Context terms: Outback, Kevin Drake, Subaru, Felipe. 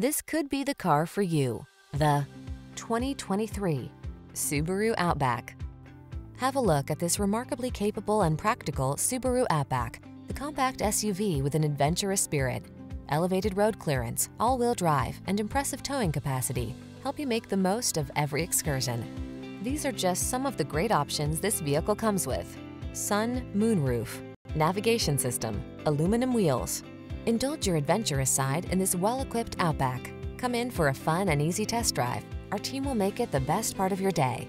This could be the car for you. The 2023 Subaru Outback. Have a look at this remarkably capable and practical Subaru Outback, the compact SUV with an adventurous spirit. Elevated road clearance, all-wheel drive, and impressive towing capacity help you make the most of every excursion. These are just some of the great options this vehicle comes with: sun, moonroof, navigation system, aluminum wheels. Indulge your adventurous side in this well-equipped Outback. Come in for a fun and easy test drive. Our team will make it the best part of your day.